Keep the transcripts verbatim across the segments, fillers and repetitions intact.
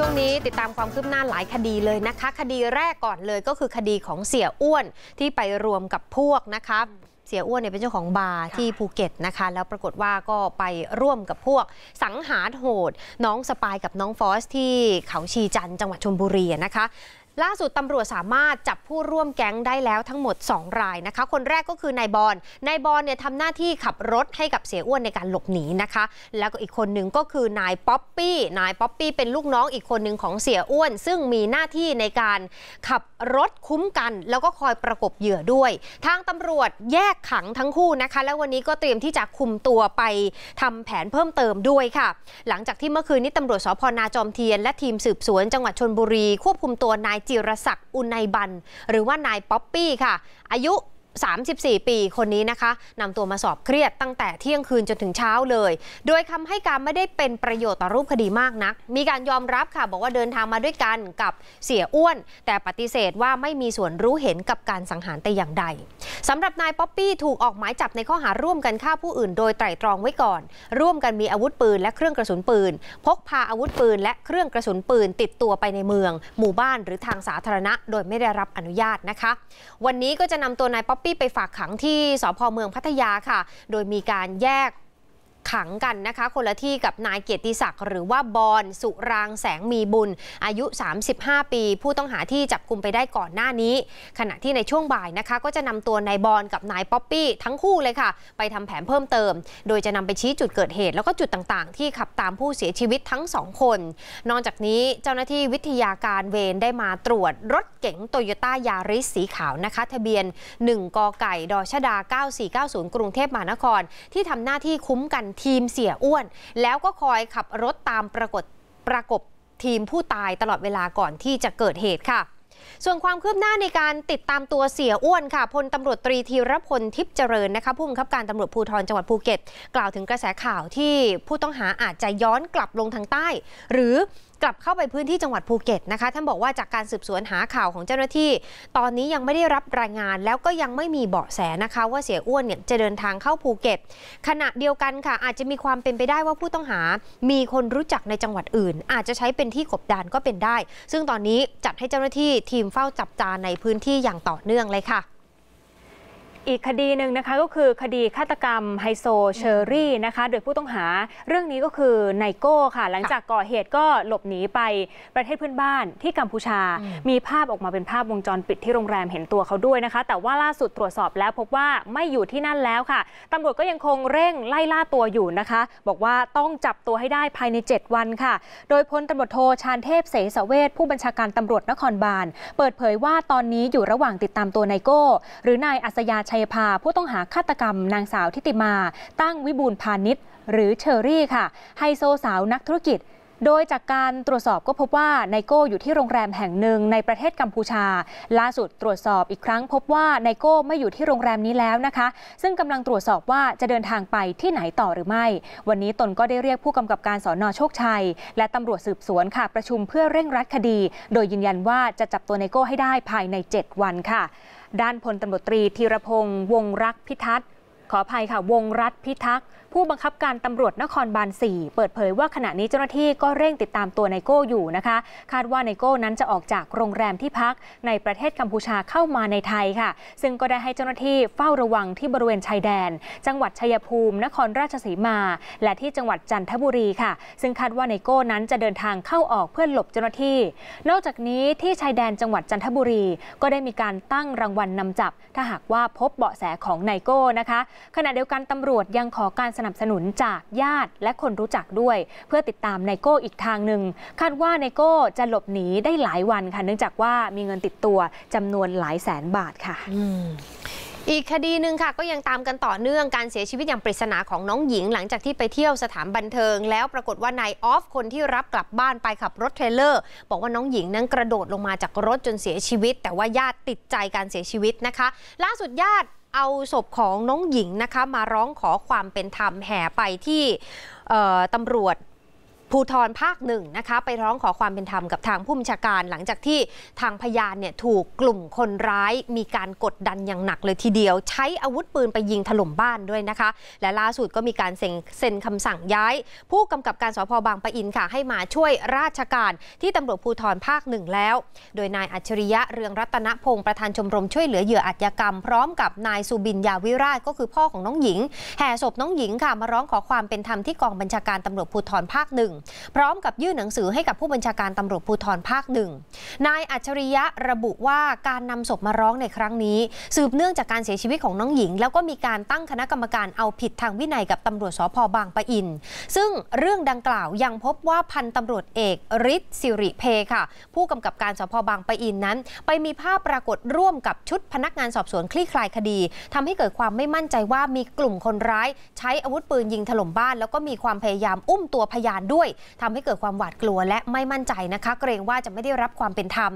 ช่วงนี้ติดตามความคืบหน้าหลายคดีเลยนะคะคดีแรกก่อนเลยก็คือคดีของเสียอ้วนที่ไปรวมกับพวกนะคะเสียอ้วนเนี่ยเป็นเจ้าของบาร์ที่ภูเก็ตนะคะแล้วปรากฏว่าก็ไปร่วมกับพวกสังหารโหดน้องสปายกับน้องฟอสที่เขาชีจันทร์จังหวัดชลบุรีนะคะล่าสุดตำรวจสามารถจับผู้ร่วมแก๊งได้แล้วทั้งหมดสองรายนะคะคนแรกก็คือนายบอลนายบอลเนี่ยทำหน้าที่ขับรถให้กับเสียอ้วนในการหลบหนีนะคะแล้วก็อีกคนหนึ่งก็คือนายป๊อปปี้นายป๊อปปี้เป็นลูกน้องอีกคนหนึ่งของเสียอ้วนซึ่งมีหน้าที่ในการขับรถคุ้มกันแล้วก็คอยประกบเหยื่อด้วยทางตำรวจแยกขังทั้งคู่นะคะแล้ววันนี้ก็เตรียมที่จะคุมตัวไปทำแผนเพิ่มเติมด้วยค่ะหลังจากที่เมื่อคืนนี้ตำรวจสพนาจอมเทียนและทีมสืบสวนจังหวัดชลบุรีควบคุมตัวนายจิรศัก อุไนบันหรือว่านายป๊อปปี้ค่ะอายุสามสิบสี่ปีคนนี้นะคะนำตัวมาสอบเครียดตั้งแต่เที่ยงคืนจนถึงเช้าเลยโดยคำให้การไม่ได้เป็นประโยชน์ต่อรูปคดีมากนักมีการยอมรับค่ะบอกว่าเดินทางมาด้วยกันกับเสียอ้วนแต่ปฏิเสธว่าไม่มีส่วนรู้เห็นกับการสังหารแต่อย่างใดสำหรับนายป๊อปปี้ถูกออกหมายจับในข้อหาร่วมกันฆ่าผู้อื่นโดยไตร่ตรองไว้ก่อนร่วมกันมีอาวุธปืนและเครื่องกระสุนปืนพกพาอาวุธปืนและเครื่องกระสุนปืนติดตัวไปในเมืองหมู่บ้านหรือทางสาธารณะโดยไม่ได้รับอนุญาตนะคะวันนี้ก็จะนำตัวนายป๊อปไปฝากขังที่สภ.เมืองพัทยาค่ะโดยมีการแยกขังกันนะคะคนละที่กับนายเกียรติศักดิ์หรือว่าบอลสุรางแสงมีบุญอายุสามสิบห้าปีผู้ต้องหาที่จับกุมไปได้ก่อนหน้านี้ขณะที่ในช่วงบ่ายนะคะก็จะนำตัวนายบอลกับนายป๊อปปี้ทั้งคู่เลยค่ะไปทำแผนเพิ่มเติมโดยจะนำไปชี้จุดเกิดเหตุแล้วก็จุดต่างๆที่ขับตามผู้เสียชีวิตทั้งสองคนนอกจากนี้เจ้าหน้าที่วิทยาการเวรได้มาตรวจรถเก๋งโตโยต้ายาริสสีขาวนะคะทะเบียนหนึ่งกไก่ดชดาเก้าสี่เก้าศูนย์กรุงเทพมหานครที่ทำหน้าที่คุ้มกันทีมเสียอ้วนแล้วก็คอยขับรถตามประกบประกบทีมผู้ตายตลอดเวลาก่อนที่จะเกิดเหตุค่ะส่วนความคืบหน้าในการติดตามตัวเสียอ้วนค่ะพลตำรวจตรีธีรพลทิพย์เจริญนะคะผู้บังคับการตำรวจภูธรจังหวัดภูเก็ตกล่าวถึงกระแสข่าวที่ผู้ต้องหาอาจจะย้อนกลับลงทางใต้หรือกลับเข้าไปพื้นที่จังหวัดภูเก็ตนะคะท่านบอกว่าจากการสืบสวนหาข่าวของเจ้าหน้าที่ตอนนี้ยังไม่ได้รับรายงานแล้วก็ยังไม่มีเบาะแสนะคะว่าเสียอ้วนเนี่ยจะเดินทางเข้าภูเก็ตขณะเดียวกันค่ะอาจจะมีความเป็นไปได้ว่าผู้ต้องหามีคนรู้จักในจังหวัดอื่นอาจจะใช้เป็นที่กบดานก็เป็นได้ซึ่งตอนนี้จัดให้เจ้าหน้าที่ทีมเฝ้าจับตาในพื้นที่อย่างต่อเนื่องเลยค่ะอีกคดีหนึ่งนะคะก็คือคดีฆาตกรรมไฮโซเชอรี่นะคะโดยผู้ต้องหาเรื่องนี้ก็คือไนโก้ค่ะหลังจากก่อเหตุก็หลบหนีไปประเทศเพื่อนบ้านที่กัมพูชามีภาพออกมาเป็นภาพวงจรปิดที่โรงแรมเห็นตัวเขาด้วยนะคะแต่ว่าล่าสุดตรวจสอบแล้วพบว่าไม่อยู่ที่นั่นแล้วค่ะตำรวจก็ยังคงเร่งไล่ล่าตัวอยู่นะคะบอกว่าต้องจับตัวให้ได้ภายในเจ็ดวันค่ะโดยพลตำรวจโทชาญเทพเสสเวชผู้บัญชาการตำรวจนครบาลเปิดเผยว่าตอนนี้อยู่ระหว่างติดตามตัวไนโก้หรือนายอัศยาผู้ต้องหาฆาตกรรมนางสาวทิติมาตั้งวิบูลย์พาณิชย์หรือเชอรี่ค่ะไฮโซสาวนักธุรกิจโดยจากการตรวจสอบก็พบว่าไนโก้อยู่ที่โรงแรมแห่งหนึ่งในประเทศกัมพูชาล่าสุดตรวจสอบอีกครั้งพบว่าไนโก้ไม่อยู่ที่โรงแรมนี้แล้วนะคะซึ่งกำลังตรวจสอบว่าจะเดินทางไปที่ไหนต่อหรือไม่วันนี้ตนก็ได้เรียกผู้กำกับการสน.โชคชัยและตำรวจสืบสวนค่ะประชุมเพื่อเร่งรัดคดีโดยยืนยันว่าจะจับตัวไนโก้ให้ได้ภายในเจ็ดวันค่ะด้านพลตำรวจตรีธีรพงศ์วงรักพิทักษ์ขออภัยค่ะวงรัฐพิทักษ์ผู้บังคับการตำรวจนครบาลสี่เปิดเผยว่าขณะนี้เจ้าหน้าที่ก็เร่งติดตามตัวไนโก้อยู่นะคะคาดว่าไนโก้นั้นจะออกจากโรงแรมที่พักในประเทศกัมพูชาเข้ามาในไทยค่ะซึ่งก็ได้ให้เจ้าหน้าที่เฝ้าระวังที่บริเวณชายแดนจังหวัดชัยภูมินครราชสีมาและที่จังหวัดจันทบุรีค่ะซึ่งคาดว่าไนโก้นั้นจะเดินทางเข้าออกเพื่อหลบเจ้าหน้าที่นอกจากนี้ที่ชายแดนจังหวัดจันทบุรีก็ได้มีการตั้งรางวัลนำจับถ้าหากว่าพบเบาะแสของไนโก้นะคะขณะเดียวกันตำรวจยังขอการสนับสนุนจากญาติและคนรู้จักด้วยเพื่อติดตามไนโก้อีกทางหนึ่งคาดว่าไนโก้จะหลบหนีได้หลายวันค่ะเนื่องจากว่ามีเงินติดตัวจำนวนหลายแสนบาทค่ะอีกคดีหนึ่งค่ะก็ยังตามกันต่อเนื่องการเสียชีวิตอย่างปริศนาของน้องหญิงหลังจากที่ไปเที่ยวสถานบันเทิงแล้วปรากฏว่านายออฟคนที่รับกลับบ้านไปขับรถเทรลเลอร์บอกว่าน้องหญิงนั้นกระโดดลงมาจากรถจนเสียชีวิตแต่ว่าญาติติดใจการเสียชีวิตนะคะล่าสุดญาติเอาศพของน้องหญิงนะคะมาร้องขอความเป็นธรรมแห่ไปที่ตำรวจ ภูธรภาคหนึ่งนะคะไปร้องขอความเป็นธรรมกับทางผู้บัญชาการหลังจากที่ทางพยานเนี่ยถูกกลุ่มคนร้ายมีการกดดันอย่างหนักเลยทีเดียวใช้อาวุธปืนไปยิงถล่มบ้านด้วยนะคะและล่าสุดก็มีการเซ็นคำสั่งย้ายผู้กำกับการสภ.บางปะอินค่ะให้มาช่วยราชการที่ตำรวจภูธรภาคหนึ่งแล้วโดยนายอัจฉริยะเรืองรัตนพงศ์ประธานชมรมช่วยเหลือเหยื่ออาชญากรรมพร้อมกับนายสุบินยาวิราชก็คือพ่อของน้องหญิงแห่ศพน้องหญิงค่ะมาร้องขอความเป็นธรรมที่กองบัญชาการตำรวจภูธรภาคหนึ่งพร้อมกับยื่นหนังสือให้กับผู้บัญชาการตำรวจภูธรภาคหนึ่งนายอัจฉริยะระบุว่าการนำศพมาร้องในครั้งนี้สืบเนื่องจากการเสียชีวิตของน้องหญิงแล้วก็มีการตั้งคณะกรรมการเอาผิดทางวินัยกับตำรวจสภ.บางปะอินซึ่งเรื่องดังกล่าวยังพบว่าพันตำรวจเอกฤทธิ์สิริเพค่ะผู้กำกับการสภ.บางปะอินนั้นไปมีภาพปรากฏร่วมกับชุดพนักงานสอบสวนคลี่คลายคดีทำให้เกิดความไม่มั่นใจว่ามีกลุ่มคนร้ายใช้อาวุธปืนยิงถล่มบ้านแล้วก็มีความพยายามอุ้มตัวพยานด้วยทำให้เกิดความหวาดกลัวและไม่มั่นใจนะคะเกรงว่าจะไม่ได้รับความเป็นธรรม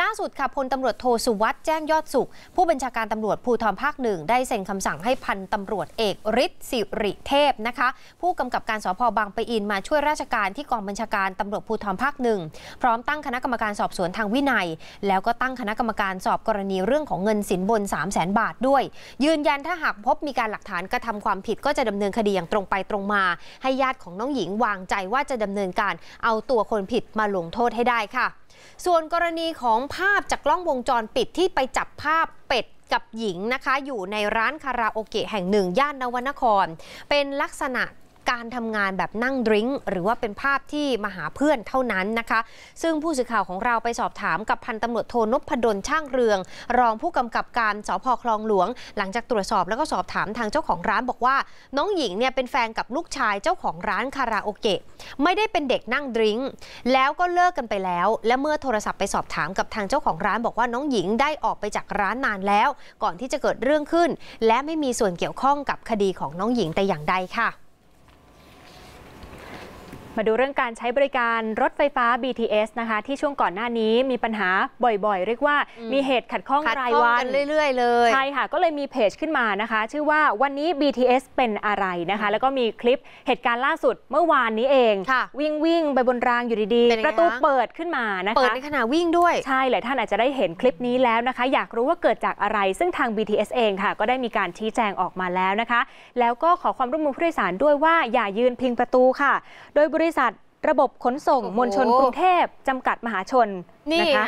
ล่าสุดค่ะพลตำรวจโทสุวัฒน์แจ้งยอดสุขผู้บัญชาการตำรวจภูธรภาคหนึ่งได้เซ็นคำสั่งให้พันตำรวจเอกฤทธิ์สิริเทพนะคะผู้กำกับการสภ.บางปะอินมาช่วยราชการที่กองบัญชาการตำรวจภูธรภาคหนึ่งพร้อมตั้งคณะกรรมการสอบสวนทางวินัยแล้วก็ตั้งคณะกรรมการสอบกรณีเรื่องของเงินสินบน สามแสน บาทด้วยยืนยันถ้าหากพบมีการหลักฐานกระทำความผิดก็จะดำเนินคดีอย่างตรงไปตรงมาให้ญาติของน้องหญิงวางใจว่าจะดำเนินการเอาตัวคนผิดมาลงโทษให้ได้ค่ะส่วนกรณีของภาพจากกล้องวงจรปิดที่ไปจับภาพเป็ดกับหญิงนะคะอยู่ในร้านคาราโอเกะแห่งหนึ่งย่านนวนครเป็นลักษณะการทำงานแบบนั่งดริงก์หรือว่าเป็นภาพที่มาหาเพื่อนเท่านั้นนะคะซึ่งผู้สื่อข่าวของเราไปสอบถามกับพันตำรวจโทนพดลช่างเรืองรองผู้กำกับการสภ.คลองหลวงหลังจากตรวจสอบแล้วก็สอบถามทางเจ้าของร้านบอกว่าน้องหญิงเนี่ยเป็นแฟนกับลูกชายเจ้าของร้านคาราโอเกะไม่ได้เป็นเด็กนั่งดริงก์แล้วก็เลิกกันไปแล้วและเมื่อโทรศัพท์ไปสอบถามกับทางเจ้าของร้านบอกว่าน้องหญิงได้ออกไปจากร้านนานแล้วก่อนที่จะเกิดเรื่องขึ้นและไม่มีส่วนเกี่ยวข้องกับคดีของน้องหญิงแต่อย่างใดค่ะมาดูเรื่องการใช้บริการรถไฟฟ้า บี ที เอส นะคะที่ช่วงก่อนหน้านี้มีปัญหาบ่อยๆเรียกว่ามีเหตุขัดข้องรายวันเรื่อยๆเลยใช่ค่ะก็เลยมีเพจขึ้นมานะคะชื่อว่าวันนี้ บี ที เอส เป็นอะไรนะคะแล้วก็มีคลิปเหตุการณ์ล่าสุดเมื่อวานนี้เองวิ่งวิ่งไปบนรางอยู่ดีๆประตูเปิดขึ้นมานะคะเปิดในขณะวิ่งด้วยใช่หลายท่านอาจจะได้เห็นคลิปนี้แล้วนะคะอยากรู้ว่าเกิดจากอะไรซึ่งทาง บี ที เอส เองค่ะก็ได้มีการชี้แจงออกมาแล้วนะคะแล้วก็ขอความร่วมมือผู้โดยสารด้วยว่าอย่ายืนพิงประตูค่ะโดยบริษัทระบบขนส่งมวลชนกรุงเทพจำกัดมหาชนนะคะ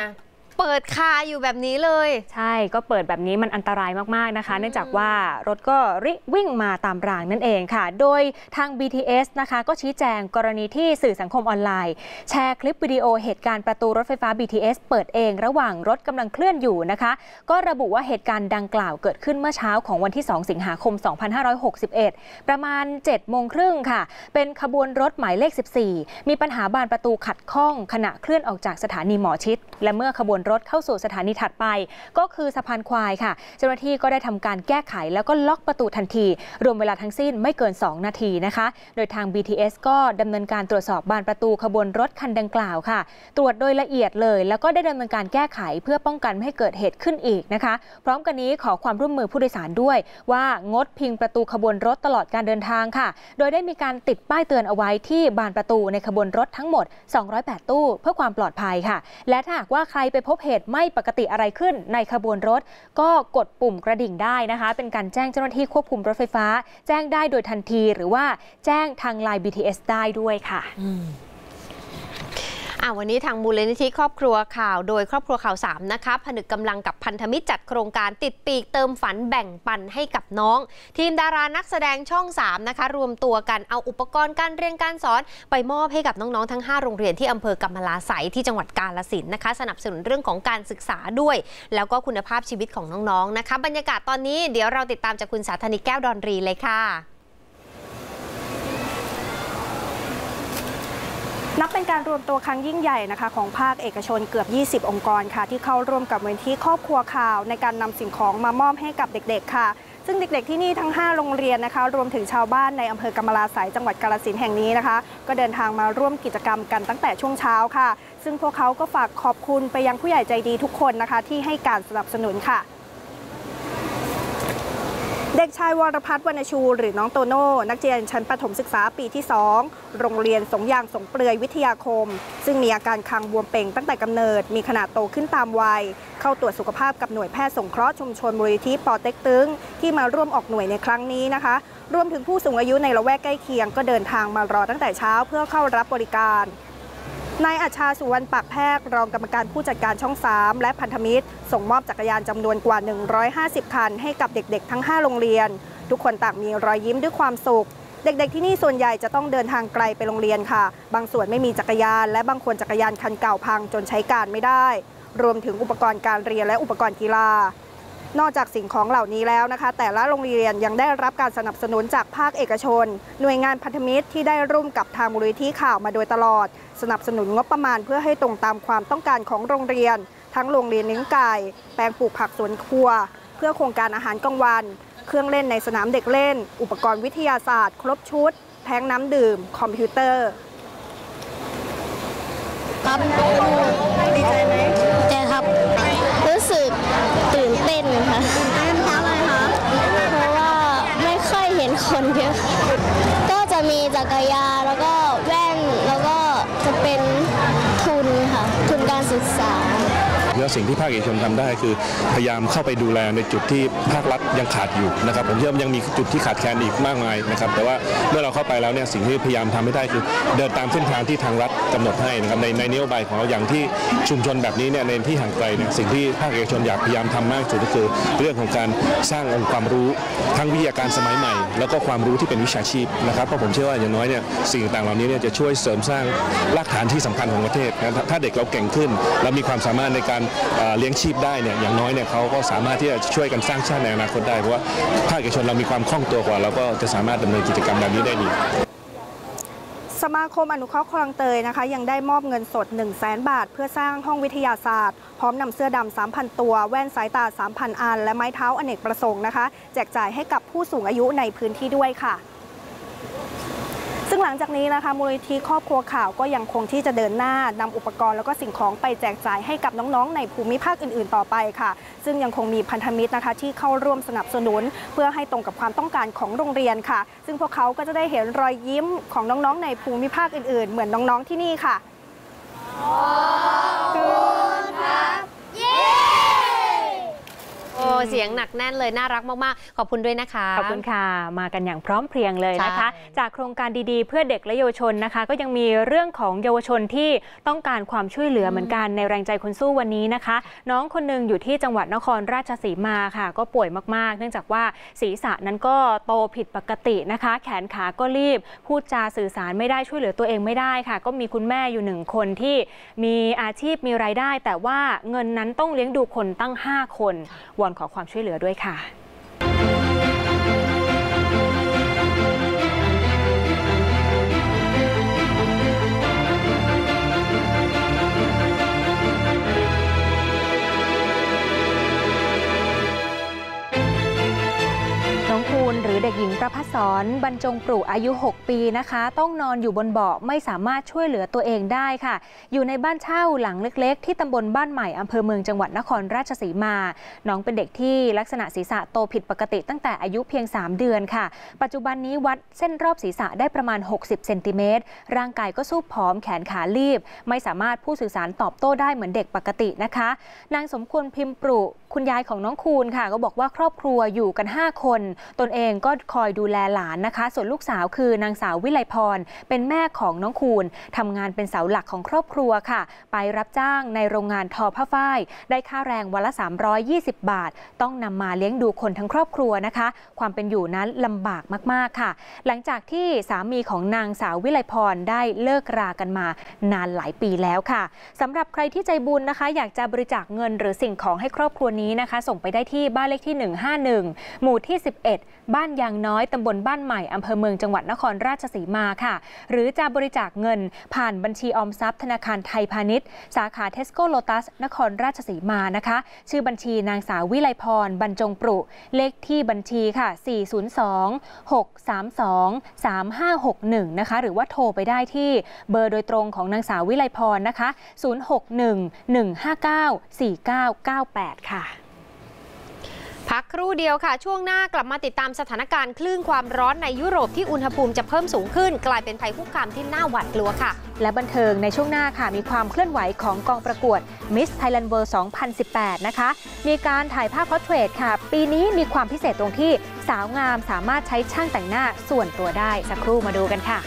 เปิดคาอยู่แบบนี้เลยใช่ก็เปิดแบบนี้มันอันตรายมากๆนะคะเนื่องจากว่ารถก็วิ่งมาตามรางนั่นเองค่ะโดยทาง บี ที เอส นะคะก็ชี้แจงกรณีที่สื่อสังคมออนไลน์แชร์คลิปวิดีโอเหตุการณ์ประตูรถไฟฟ้า บี ที เอส เปิดเองระหว่างรถกำลังเคลื่อนอยู่นะคะก็ระบุว่าเหตุการณ์ดังกล่าวเกิดขึ้นเมื่อเช้าของวันที่สองสิงหาคมสองพันห้าร้อยหกสิบเอ็ดประมาณเจ็ดโมงครึ่งค่ะเป็นขบวนรถหมายเลขสิบสี่มีปัญหาบานประตูขัดข้องขณะเคลื่อนออกจากสถานีหมอชิตและเมื่อขบวนรถเข้าสู่สถานีถัดไปก็คือสะพานควายค่ะเจ้าหน้าที่ก็ได้ทำการแก้ไขแล้วก็ล็อกประตูทันทีรวมเวลาทั้งสิ้นไม่เกินสองนาทีนะคะโดยทาง บี ที เอส ก็ดำเนินการตรวจสอบบานประตูขบวนรถคันดังกล่าวค่ะตรวจโดยละเอียดเลยแล้วก็ได้ดำเนินการแก้ไขเพื่อป้องกันไม่ให้เกิดเหตุขึ้นอีกนะคะพร้อมกันนี้ขอความร่วมมือผู้โดยสารด้วยว่างดพิงประตูขบวนรถตลอดการเดินทางค่ะโดยได้มีการติดป้ายเตือนเอาไว้ที่บานประตูในขบวนรถทั้งหมดสองร้อยแปดตู้เพื่อความปลอดภัยค่ะและถ้าหากว่าใครไปพบเหตุไม่ปกติอะไรขึ้นในขบวนรถก็กดปุ่มกระดิ่งได้นะคะเป็นการแจ้งเจ้าหน้าที่ควบคุมรถไฟฟ้าแจ้งได้โดยทันทีหรือว่าแจ้งทางไลน์ บี ที เอส ได้ด้วยค่ะวันนี้ทางมูลนิธิครอบครัวข่าวโดยครอบครัวข่าวสามนะคะผนึกกำลังกับพันธมิตรจัดโครงการติดปีกเติมฝันแบ่งปันให้กับน้องทีมดารานักแสดงช่องสามนะคะรวมตัวกันเอาอุปกรณ์การเรียนการสอนไปมอบให้กับน้องๆทั้งห้าโรงเรียนที่อำเภอกำมะลาไสยที่จังหวัดกาฬสินธุ์นะคะสนับสนุนเรื่องของการศึกษาด้วยแล้วก็คุณภาพชีวิตของน้องๆนะคะบรรยากาศตอนนี้เดี๋ยวเราติดตามจากคุณสาธนิแก้วดอนรีเลยค่ะนับเป็นการรวมตัวครั้งยิ่งใหญ่นะคะของภาคเอกชนเกือบยี่สิบองค์กรค่ะที่เข้าร่วมกับมูลนิธิครอบครัวข่าวในการนำสิ่งของมามอบให้กับเด็กๆค่ะซึ่งเด็กๆที่นี่ทั้งห้าโรงเรียนนะคะรวมถึงชาวบ้านในอำเภอกำมะลาไสยจังหวัดกาฬสินธุ์แห่งนี้นะคะก็เดินทางมาร่วมกิจกรรมกันตั้งแต่ช่วงเช้าค่ะซึ่งพวกเขาก็ฝากขอบคุณไปยังผู้ใหญ่ใจดีทุกคนนะคะที่ให้การสนับสนุนค่ะ เด็กชายวรพัฒน์ วรรณชูหรือน้องโตโน่นักเรียนชั้นประถมศึกษาปีที่สองโรงเรียนสงยางสงเปลือยวิทยาคมซึ่งมีอาการคางบวมเป่งตั้งแต่กำเนิดมีขนาดโตขึ้นตามวัยเข้าตรวจสุขภาพกับหน่วยแพทย์สงเคราะห์ชุมชนมูลนิธิปอเต็กตึงที่มาร่วมออกหน่วยในครั้งนี้นะคะรวมถึงผู้สูงอายุในละแวกใกล้เคียงก็เดินทางมารอตั้งแต่เช้าเพื่อเข้ารับบริการนายอัชชา สุวรรณปากแพรกรองกรรมการผู้จัดการช่องสามและพันธมิตรส่งมอบจักรยานจำนวนกว่าหนึ่งร้อยห้าสิบคันให้กับเด็กๆทั้งห้าโรงเรียนทุกคนต่างมีรอยยิ้มด้วยความสุขเด็กๆที่นี่ส่วนใหญ่จะต้องเดินทางไกลไปโรงเรียนค่ะบางส่วนไม่มีจักรยานและบางคนจักรยานคันเก่าพังจนใช้การไม่ได้รวมถึงอุปกรณ์การเรียนและอุปกรณ์กีฬานอกจากสิ่งของเหล่านี้แล้วนะคะแต่ละโรงเรียนยังได้รับการสนับสนุนจากภาคเอกชนหน่วยงานพันธมิตรที่ได้ร่วมกับทางมูลนิธิข่าวมาโดยตลอดสนับสนุนงบประมาณเพื่อให้ตรงตามความต้องการของโรงเรียนทั้งโรงเรียนเลี้ยงไก่แปลงปลูกผักสวนครัวเพื่อโครงการอาหารกลางวันเครื่องเล่นในสนามเด็กเล่นอุปกรณ์วิทยาศาสตร์ครบชุดแท้งน้ำดื่มคอมพิวเตอร์ครับดีใจไหมใจครับรู้สึกตื่นเต้นค่ะตื่นเต้นเพราะอะไรคะเพราะว่าไม่เคยเห็นคนเยอะก็จะมีจักรยานแล้วก็แว่นแล้วก็จะเป็นทุนค่ะทุนการศึกษาแล้วสิ่งที่ภาคเอกชนทำได้คือพยายามเข้าไปดูแลในจุดที่ภาครัฐยังขาดอยู่นะครับผมเชื่อยังมีจุดที่ขาดแคลนอีกมากมายนะครับแต่ว่าเมื่อเราเข้าไปแล้วเนี่ยสิ่งที่พยายามทำให้ได้คือเดินตามเส้นทางที่ทางรัฐกำหนดให้นะครับในในนโยบายของเราอย่างที่ชุมชนแบบนี้เนี่ยในที่ห่างไกลเนี่ยสิ่งที่ภาคเอกชนอยากพยายามทำมากสุดก็คือเรื่องของการสร้างองค์ความรู้ทั้งวิทยาการสมัยใหม่แล้วก็ความรู้ที่เป็นวิชาชีพนะครับเพราะผมเชื่อว่าอย่างน้อยเนี่ยสิ่งต่างเหล่านี้เนี่ยจะช่วยเสริมสร้างรากฐานที่สำคัญของประเทศนะถ้าเด็กเราเก่งขึ้นเรามีความสามารถในการเลี้ยงชีพได้เนี่ยอย่างน้อยเนี่ยเขาก็สามารถที่จะช่วยกันสร้างชาติในอนาคตได้เพราะว่าภาคเอกชนเรามีความคล่องตัวกว่าเราก็จะสามารถดำเนินกิจกรรมแบบนี้ได้ดีสมาคมอนุเคราะห์คลองเตยนะคะยังได้มอบเงินสด หนึ่งแสน บาทเพื่อสร้างห้องวิทยาศาสตร์พร้อมนำเสื้อดำ สามพัน ตัวแว่นสายตา สามพัน อันและไม้เท้าอเนกประสงค์นะคะแจกจ่ายให้กับผู้สูงอายุในพื้นที่ด้วยค่ะซึ่งหลังจากนี้นะคะมูลนิธิครอบครัวข่าวก็ยังคงที่จะเดินหน้านำอุปกรณ์แล้วก็สิ่งของไปแจกจ่ายให้กับน้องๆในภูมิภาคอื่นๆต่อไปค่ะซึ่งยังคงมีพันธมิตรนะคะที่เข้าร่วมสนับสนุนเพื่อให้ตรงกับความต้องการของโรงเรียนค่ะซึ่งพวกเขาก็จะได้เห็นรอยยิ้มของน้องๆในภูมิภาคอื่นๆเหมือนน้องๆที่นี่ค่ะขอบคุณครับโอ้เสียงหนักแน่นเลยน่ารักมากๆขอบคุณด้วยนะคะขอบคุณค่ะมากันอย่างพร้อมเพรียงเลยนะคะจากโครงการดีๆเพื่อเด็กและเยาวชนนะคะก็ยังมีเรื่องของเยาวชนที่ต้องการความช่วยเหลือเหมือนกันในแรงใจคนสู้วันนี้นะคะน้องคนนึงอยู่ที่จังหวัดนครราชสีมาค่ะก็ป่วยมากๆเนื่องจากว่าศีรษะนั้นก็โตผิดปกตินะคะแขนขาก็รีบพูดจาสื่อสารไม่ได้ช่วยเหลือตัวเองไม่ได้ค่ะก็มีคุณแม่อยู่หนึ่งคนที่มีอาชีพมีรายได้แต่ว่าเงินนั้นต้องเลี้ยงดูคนตั้งห้าคนขอความช่วยเหลือด้วยค่ะหรือเด็กหญิงประภัสสรบรรจงปลูกอายุหกปีนะคะต้องนอนอยู่บนเบาะไม่สามารถช่วยเหลือตัวเองได้ค่ะอยู่ในบ้านเช่าหลังเล็กๆที่ตำบลบ้านใหม่อำเภอเมืองจังหวัดนครราชสีมาน้องเป็นเด็กที่ลักษณะศีรษะโตผิดปกติตั้งแต่อายุเพียงสามเดือนค่ะปัจจุบันนี้วัดเส้นรอบศีรษะได้ประมาณหกสิบเซนติเมตรร่างกายก็สู้ผอมแขนขาลีบไม่สามารถพูดสื่อสารตอบโต้ได้เหมือนเด็กปกตินะคะนางสมควรพิมพ์ปลูกคุณยายของน้องคูณค่ะก็บอกว่าครอบครัวอยู่กันห้าคนตนเองก็คอยดูแลหลานนะคะส่วนลูกสาวคือนางสาววิไลพรเป็นแม่ของน้องคูณทำงานเป็นเสาหลักของครอบครัวค่ะไปรับจ้างในโรงงานทอผ้าฝ้ายได้ค่าแรงวันละสามร้อยยี่สิบบาทต้องนำมาเลี้ยงดูคนทั้งครอบครัวนะคะความเป็นอยู่นั้นลำบากมากๆค่ะหลังจากที่สามีของนางสาววิไลพรได้เลิกรากันมานานหลายปีแล้วค่ะสำหรับใครที่ใจบุญนะคะอยากจะบริจาคเงินหรือสิ่งของให้ครอบครัวนี้นะคะส่งไปได้ที่บ้านเลขที่หนึ่งห้าหนึ่งหมู่ที่สิบเอ็ดบ้านยางน้อยตำบลบ้านใหม่อำเภอเมืองจังหวัดนครราชสีมาค่ะหรือจะบริจาคเงินผ่านบัญชีออมทรัพย์ธนาคารไทยพาณิชย์สาขาเทสโก้โลตัสนครราชสีมานะคะชื่อบัญชีนางสาววิไลพรบรรจงปรุเลขที่บัญชีค่ะสี่ ศูนย์ สอง หก สาม สอง สาม ห้า หก หนึ่งนะคะหรือว่าโทรไปได้ที่เบอร์โดยตรงของนางสาววิไลพรนะคะศูนย์ หก หนึ่ง หนึ่ง ห้า เก้า สี่ เก้า เก้า แปดค่ะ กครู่เดียวค่ะช่วงหน้ากลับมาติดตามสถานการณ์คลื่นความร้อนในยุโรปที่อุณหภูมิจะเพิ่มสูงขึ้นกลายเป็นภัยคุกคามที่น่าหวาดกลัวค่ะและบันเทิงในช่วงหน้าค่ะมีความเคลื่อนไหวของกองประกวด Miss Thailand World สองพันสิบแปดนะคะมีการถ่ายภาพพอร์เทรตค่ะปีนี้มีความพิเศษตรงที่สาวงามสามารถใช้ช่างแต่งหน้าส่วนตัวได้สักครู่มาดูกันค่ะ